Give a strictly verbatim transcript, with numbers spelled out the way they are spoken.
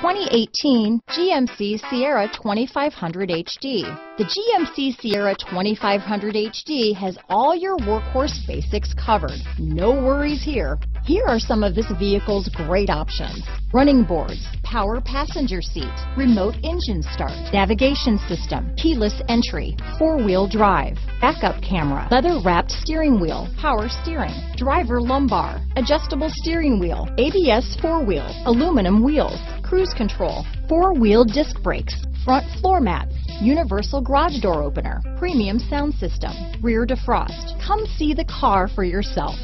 twenty eighteen G M C Sierra twenty-five hundred H D. The G M C Sierra twenty-five hundred H D has all your workhorse basics covered. No worries here. Here are some of this vehicle's great options: running boards, power passenger seat, remote engine start, navigation system, keyless entry, four-wheel drive, backup camera, leather-wrapped steering wheel, power steering, driver lumbar, adjustable steering wheel, A B S four-wheel, aluminum wheels, cruise control, four-wheel disc brakes, front floor mat, universal garage door opener, premium sound system, rear defrost. Come see the car for yourself.